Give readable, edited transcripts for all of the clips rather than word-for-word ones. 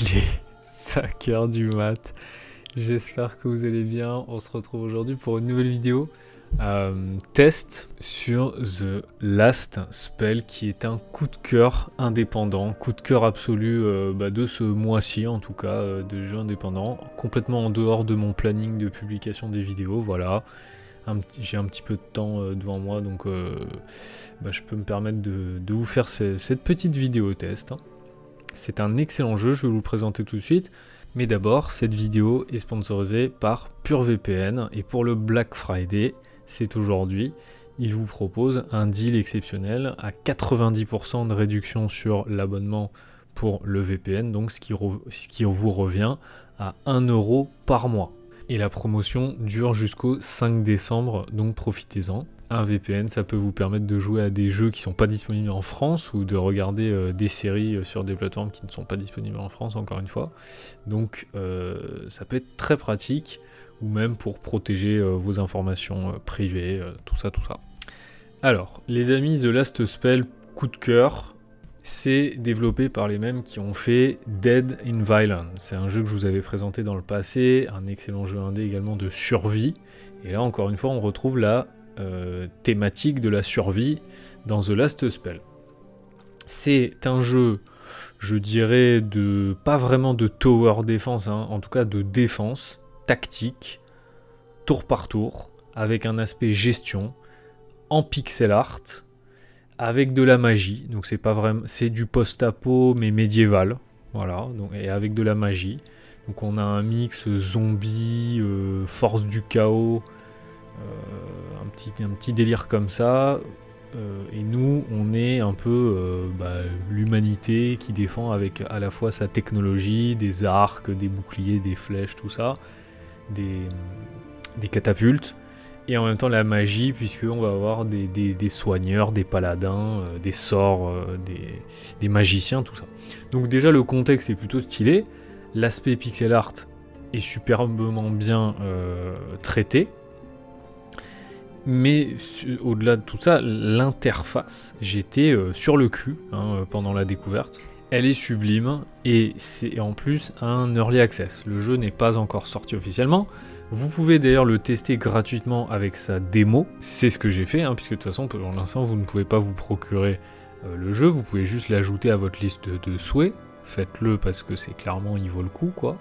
les 5h du mat. J'espère que vous allez bien. On se retrouve aujourd'hui pour une nouvelle vidéo test sur The Last Spell, qui est un coup de cœur indépendant, coup de cœur absolu de ce mois-ci en tout cas, de jeu indépendant, complètement en dehors de mon planning de publication des vidéos. Voilà, j'ai un petit peu de temps devant moi, donc je peux me permettre de vous faire cette petite vidéo test. C'est un excellent jeu, je vais vous le présenter tout de suite. Mais d'abord, cette vidéo est sponsorisée par PureVPN, et pour le Black Friday, c'est aujourd'hui, ils vous proposent un deal exceptionnel à 90% de réduction sur l'abonnement pour le VPN, donc ce qui vous revient à 1 € par mois. Et la promotion dure jusqu'au 5 décembre, donc profitez-en. Un VPN, ça peut vous permettre de jouer à des jeux qui ne sont pas disponibles en France, ou de regarder des séries sur des plateformes qui ne sont pas disponibles en France, encore une fois. Donc ça peut être très pratique, ou même pour protéger vos informations privées, tout ça. Alors, les amis, The Last Spell, coup de cœur, c'est développé par les mêmes qui ont fait Dead in Violent. C'est un jeu que je vous avais présenté dans le passé, un excellent jeu indé également de survie. Et là, encore une fois, on retrouve la thématique de la survie dans The Last Spell. C'est un jeu, je dirais, de pas vraiment de tower défense, hein, en tout cas de défense tactique, tour par tour, avec un aspect gestion, en pixel art, avec de la magie. Donc c'est pas vraiment, c'est du post-apo mais médiéval, voilà. Donc, et avec de la magie. Donc on a un mix zombie, force du chaos. Un petit délire comme ça, et nous on est un peu l'humanité qui défend avec à la fois sa technologie, des arcs, des boucliers, des flèches, tout ça, des catapultes, et en même temps la magie, puisque on va avoir des soigneurs, des paladins, des sorts, des magiciens, tout ça. Donc déjà le contexte est plutôt stylé, l'aspect pixel art est superbement bien traité. Mais au-delà de tout ça, l'interface, j'étais sur le cul pendant la découverte. Elle est sublime, et c'est en plus un early access. Le jeu n'est pas encore sorti officiellement. Vous pouvez d'ailleurs le tester gratuitement avec sa démo. C'est ce que j'ai fait, puisque de toute façon, pour l'instant, vous ne pouvez pas vous procurer le jeu. Vous pouvez juste l'ajouter à votre liste de souhaits. Faites-le parce que c'est clairement, il vaut le coup, quoi.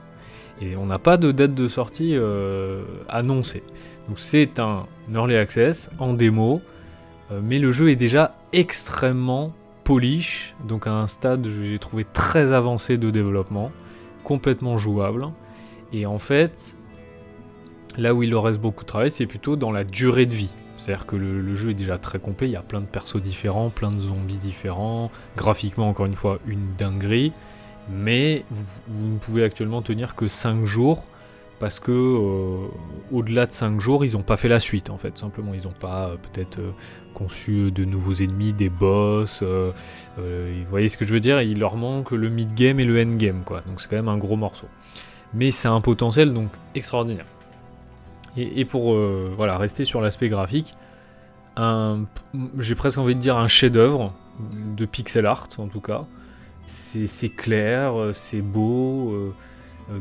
Et on n'a pas de date de sortie annoncée. Donc c'est un early access en démo, mais le jeu est déjà extrêmement polish, donc à un stade j'ai trouvé très avancé de développement, complètement jouable. Et en fait, là où il leur reste beaucoup de travail, c'est plutôt dans la durée de vie. C'est-à-dire que le jeu est déjà très complet, il y a plein de persos différents, plein de zombies différents, graphiquement encore une fois une dinguerie. Mais vous ne pouvez actuellement tenir que 5 jours, parce que au-delà de 5 jours, ils n'ont pas fait la suite, en fait, simplement. Ils n'ont pas peut-être conçu de nouveaux ennemis, des boss, vous voyez ce que je veux dire, il leur manque le mid-game et le end-game, quoi. Donc c'est quand même un gros morceau. Mais c'est un potentiel, donc, extraordinaire. Et pour rester sur l'aspect graphique, j'ai presque envie de dire un chef-d'œuvre, de pixel art, en tout cas. C'est clair, c'est beau,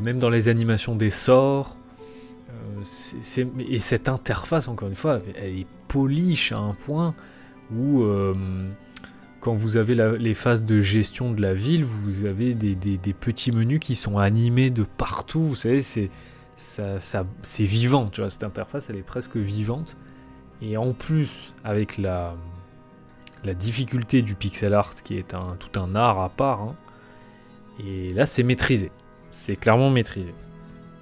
même dans les animations des sorts, et cette interface, encore une fois, elle est polish à un point où, quand vous avez les phases de gestion de la ville, vous avez des petits menus qui sont animés de partout, vous savez, c'est vivant, tu vois, cette interface, elle est presque vivante, et en plus, avec la difficulté du pixel art, qui est tout un art à part, et là c'est maîtrisé, c'est clairement maîtrisé.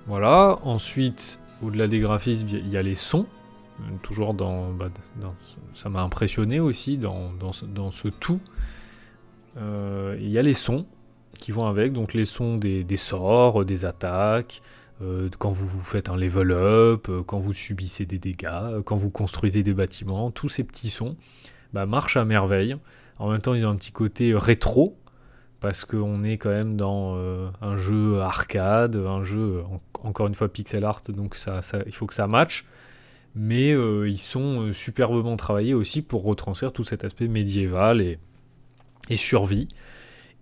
Voilà, ensuite, au-delà des graphismes, il y a les sons, toujours ça m'a impressionné aussi, dans ce tout, il y a les sons qui vont avec, donc les sons des sorts, des attaques, quand vous faites un level up, quand vous subissez des dégâts, quand vous construisez des bâtiments, tous ces petits sons, marche à merveille. En même temps, ils ont un petit côté rétro, parce qu'on est quand même dans un jeu arcade, un jeu, encore une fois, pixel art, donc il faut que ça matche, mais ils sont superbement travaillés aussi pour retranscrire tout cet aspect médiéval et survie,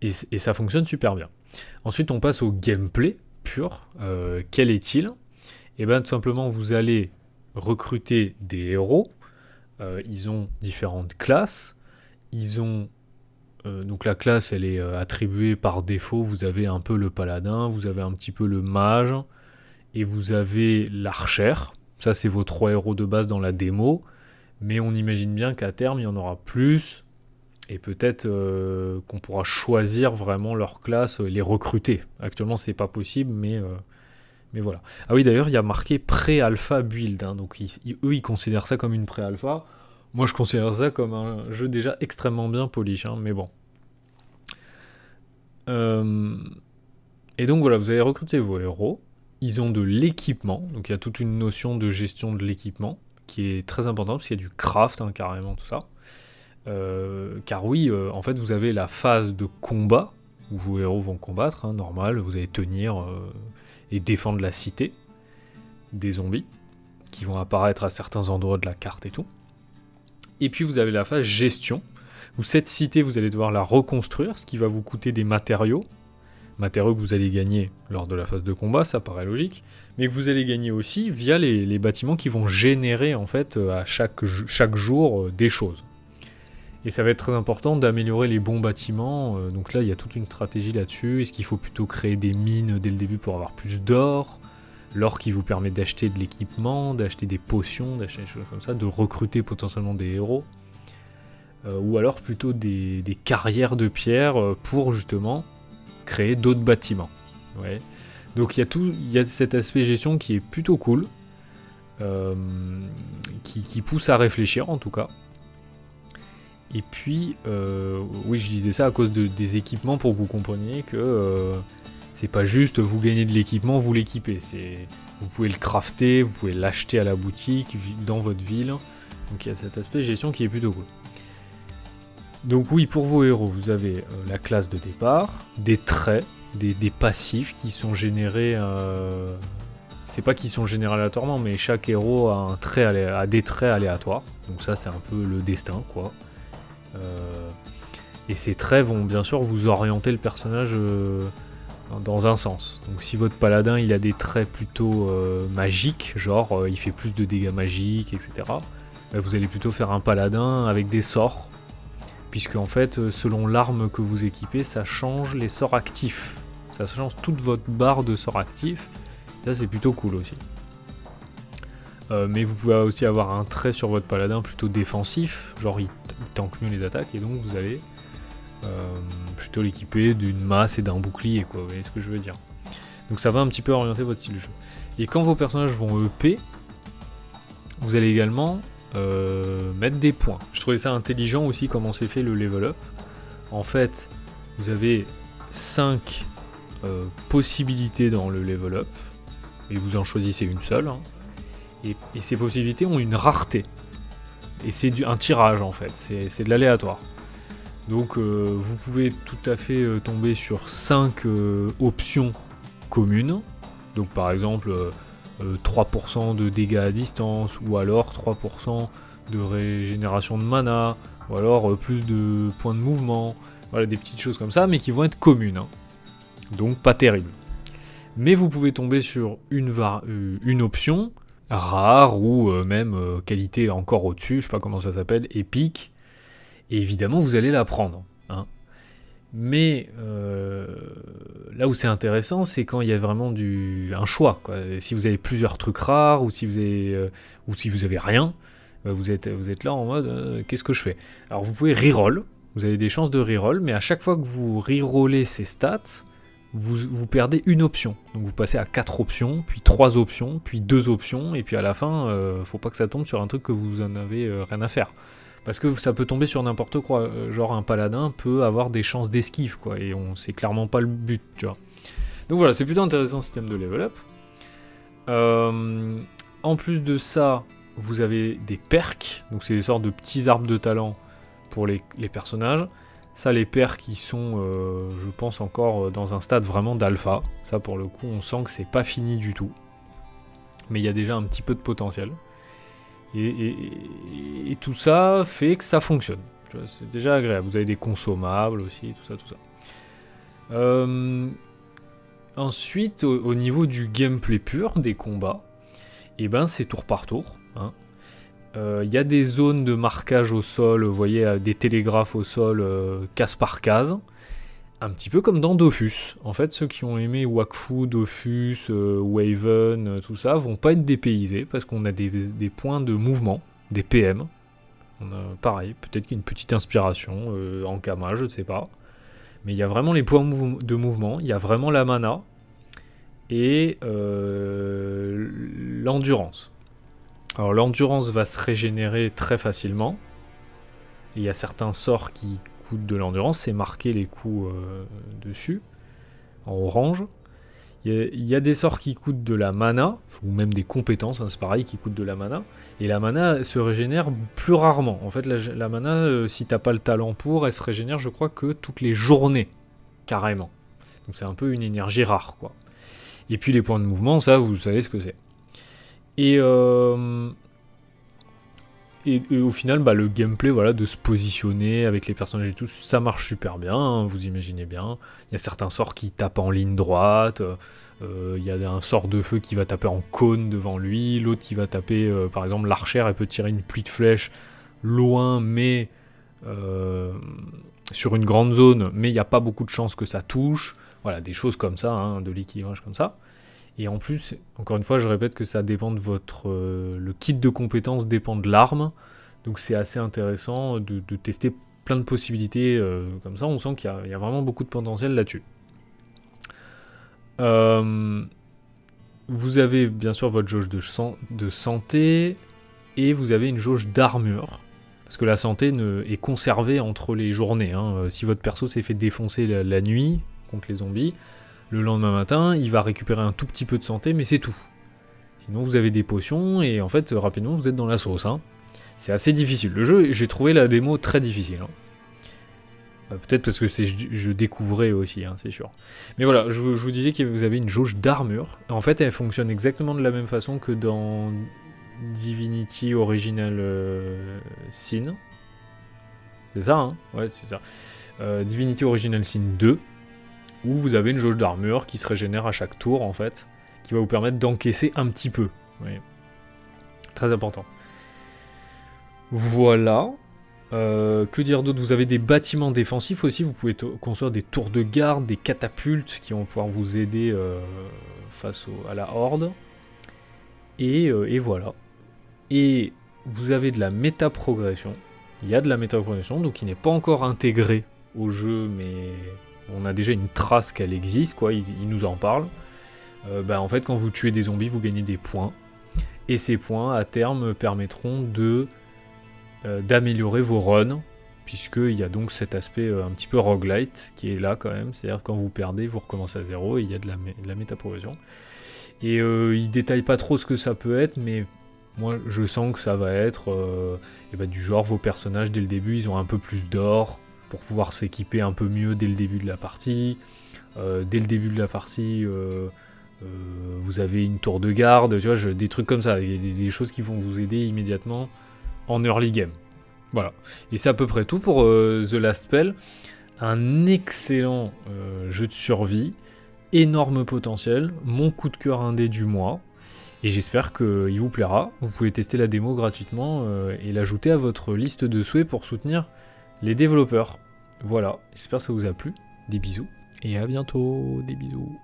et ça fonctionne super bien. Ensuite, on passe au gameplay pur. Quel est-il? Et bien, tout simplement, vous allez recruter des héros. Ils ont différentes classes. Ils ont... donc la classe, elle est attribuée par défaut. Vous avez un peu le paladin, vous avez un petit peu le mage, et vous avez l'archère. Ça, c'est vos trois héros de base dans la démo. Mais on imagine bien qu'à terme, il y en aura plus. Et peut-être qu'on pourra choisir vraiment leur classe, les recruter. Actuellement, c'est pas possible, mais voilà. Ah oui, d'ailleurs, il y a marqué pré-alpha build. Hein, donc eux, ils considèrent ça comme une pré-alpha. Moi, je considère ça comme un jeu déjà extrêmement bien polish, hein, mais bon. Et donc voilà, vous allez recruter vos héros. Ils ont de l'équipement, donc il y a toute une notion de gestion de l'équipement qui est très importante, parce qu'il y a du craft, hein, carrément, tout ça. Car oui, en fait, vous avez la phase de combat, où vos héros vont combattre, hein, normal, vous allez tenir et défendre la cité des zombies, qui vont apparaître à certains endroits de la carte et tout. Et puis vous avez la phase gestion, où cette cité, vous allez devoir la reconstruire, ce qui va vous coûter des matériaux que vous allez gagner lors de la phase de combat, ça paraît logique, mais que vous allez gagner aussi via les bâtiments qui vont générer en fait à chaque jour des choses. Et ça va être très important d'améliorer les bons bâtiments, donc là il y a toute une stratégie là-dessus. Est-ce qu'il faut plutôt créer des mines dès le début pour avoir plus d'or? L'or qui vous permet d'acheter de l'équipement, d'acheter des potions, d'acheter des choses comme ça, de recruter potentiellement des héros. Ou alors plutôt des carrières de pierre pour justement créer d'autres bâtiments. Ouais. Donc il y a cet aspect gestion qui est plutôt cool, qui pousse à réfléchir en tout cas. Et puis, oui je disais ça à cause des équipements pour que vous compreniez que... c'est pas juste vous gagnez de l'équipement, vous l'équipez. Vous pouvez le crafter, vous pouvez l'acheter à la boutique, dans votre ville. Donc il y a cet aspect gestion qui est plutôt cool. Donc oui, pour vos héros, vous avez la classe de départ, des traits, des passifs qui sont générés... c'est pas qu'ils sont générés aléatoirement, mais chaque héros a des traits aléatoires. Donc ça, c'est un peu le destin, quoi. Et ces traits vont bien sûr vous orienter le personnage... dans un sens. Donc si votre paladin il a des traits plutôt magiques, genre il fait plus de dégâts magiques, etc. Bah, vous allez plutôt faire un paladin avec des sorts, puisque en fait selon l'arme que vous équipez, ça change les sorts actifs. Ça change toute votre barre de sorts actifs. Ça c'est plutôt cool aussi. Mais vous pouvez aussi avoir un trait sur votre paladin plutôt défensif, genre il tank mieux les attaques, et donc vous allez... plutôt l'équiper d'une masse et d'un bouclier, quoi, vous voyez ce que je veux dire. Donc ça va un petit peu orienter votre style de jeu. Et quand vos personnages vont EP, vous allez également mettre des points. Je trouvais ça intelligent aussi comment c'est fait le level up. En fait, vous avez 5 possibilités dans le level up, et vous en choisissez une seule, hein. Et ces possibilités ont une rareté. Et c'est un tirage en fait, c'est de l'aléatoire. Donc vous pouvez tout à fait tomber sur 5 options communes. Donc par exemple 3% de dégâts à distance, ou alors 3% de régénération de mana, ou alors plus de points de mouvement. Voilà, des petites choses comme ça, mais qui vont être communes. Hein. Donc pas terrible. Mais vous pouvez tomber sur une option rare, ou même qualité encore au-dessus, je sais pas comment ça s'appelle, épique. Et évidemment, vous allez la prendre. Hein. Mais là où c'est intéressant, c'est quand il y a vraiment un choix. Quoi. Si vous avez plusieurs trucs rares, ou si vous avez, rien, bah vous êtes là en mode qu'est-ce que je fais? Alors vous pouvez reroll, vous avez des chances de reroll, mais à chaque fois que vous rerollez ces stats, vous perdez une option. Donc vous passez à 4 options, puis 3 options, puis 2 options, et puis à la fin, faut pas que ça tombe sur un truc que vous en avez rien à faire. Parce que ça peut tomber sur n'importe quoi, genre un paladin peut avoir des chances d'esquive, quoi, et c'est clairement pas le but, tu vois. Donc voilà, c'est plutôt intéressant ce système de level up. En plus de ça, vous avez des perks, donc c'est des sortes de petits arbres de talent pour les personnages. Ça, les perks, ils sont, je pense, encore dans un stade vraiment d'alpha. Ça, pour le coup, on sent que c'est pas fini du tout. Mais il y a déjà un petit peu de potentiel. Et tout ça fait que ça fonctionne. C'est déjà agréable. Vous avez des consommables aussi, tout ça, tout ça. Ensuite, au niveau du gameplay pur, des combats, et ben c'est tour par tour. Hein. Y a des zones de marquage au sol, vous voyez, des télégraphes au sol, case par case. Un petit peu comme dans Dofus. En fait, ceux qui ont aimé Wakfu, Dofus, Waven, tout ça, vont pas être dépaysés, parce qu'on a des points de mouvement, des PM. On a, pareil, peut-être qu'il y a une petite inspiration, Ankama, je ne sais pas. Mais il y a vraiment les points de mouvement, il y a vraiment la mana et l'endurance. Alors l'endurance va se régénérer très facilement. Il y a certains sorts qui coûtent de l'endurance, c'est marqué les coups dessus, en orange. Il y a des sorts qui coûtent de la mana, ou même des compétences, hein, c'est pareil, qui coûtent de la mana. Et la mana se régénère plus rarement. En fait, la mana, si t'as pas le talent pour, elle se régénère, je crois, que toutes les journées, carrément. Donc c'est un peu une énergie rare, quoi. Et puis les points de mouvement, ça, vous savez ce que c'est. Et au final, bah, le gameplay, voilà, de se positionner avec les personnages et tout, ça marche super bien, hein, vous imaginez bien. Il y a certains sorts qui tapent en ligne droite, il y a un sort de feu qui va taper en cône devant lui, l'autre qui va taper, par exemple, l'archère, elle peut tirer une pluie de flèches loin, mais sur une grande zone, mais il n'y a pas beaucoup de chances que ça touche. Voilà, des choses comme ça, hein, de l'équilibrage comme ça. Et en plus, encore une fois, je répète que ça dépend de votre... le kit de compétences dépend de l'arme. Donc c'est assez intéressant de tester plein de possibilités comme ça. On sent qu'il y a vraiment beaucoup de potentiel là-dessus. Vous avez bien sûr votre jauge de santé. Et vous avez une jauge d'armure. Parce que la santé est conservée entre les journées. Hein. Si votre perso s'est fait défoncer la nuit contre les zombies... Le lendemain matin, il va récupérer un tout petit peu de santé, mais c'est tout. Sinon, vous avez des potions, et en fait, rapidement, vous êtes dans la sauce. Hein. C'est assez difficile. Le jeu, j'ai trouvé la démo très difficile. Hein. Peut-être parce que je découvrais aussi, hein, c'est sûr. Mais voilà, je vous disais que vous avez une jauge d'armure. En fait, elle fonctionne exactement de la même façon que dans Divinity Original Sin. C'est ça, hein? Ouais, c'est ça. Divinity Original Sin 2. Où vous avez une jauge d'armure qui se régénère à chaque tour, en fait, qui va vous permettre d'encaisser un petit peu. Oui. Très important. Voilà. Que dire d'autre? Vous avez des bâtiments défensifs aussi, vous pouvez construire des tours de garde, des catapultes qui vont pouvoir vous aider face à la horde. Et voilà. Et vous avez de la méta-progression. Il y a de la méta-progression, donc qui n'est pas encore intégrée au jeu, mais... On a déjà une trace qu'elle existe, quoi, il nous en parle. En fait, quand vous tuez des zombies, vous gagnez des points. Et ces points, à terme, permettront d'améliorer vos runs. Puisqu'il y a donc cet aspect un petit peu roguelite qui est là quand même. C'est-à-dire quand vous perdez, vous recommencez à zéro et il y a de la métaprogression. Et il détaille pas trop ce que ça peut être, mais moi, je sens que ça va être du genre, vos personnages, dès le début, ils ont un peu plus d'or. Pour pouvoir s'équiper un peu mieux dès le début de la partie. Dès le début de la partie, vous avez une tour de garde, tu vois, des trucs comme ça, des choses qui vont vous aider immédiatement en early game. Voilà. Et c'est à peu près tout pour The Last Spell. Un excellent jeu de survie, énorme potentiel, mon coup de cœur indé du mois, et j'espère qu'il vous plaira. Vous pouvez tester la démo gratuitement et l'ajouter à votre liste de souhaits pour soutenir les développeurs. Voilà, j'espère que ça vous a plu, des bisous, et à bientôt, des bisous.